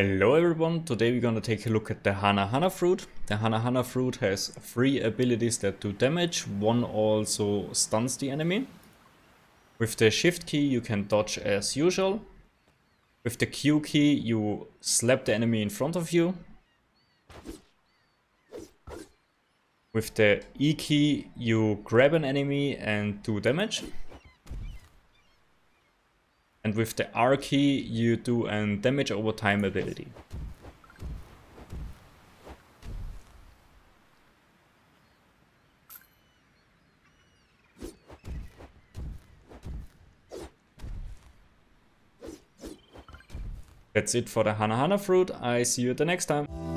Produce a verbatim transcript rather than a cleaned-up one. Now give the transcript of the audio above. Hello everyone, today we're gonna take a look at the Hana Hana Fruit. The Hana Hana Fruit has three abilities that do damage, one also stuns the enemy. With the shift key you can dodge as usual. With the Q key you slap the enemy in front of you. With the E key you grab an enemy and do damage. And with the R key you do a damage over time ability. That's it for the Hana Hana Fruit. I see you the next time.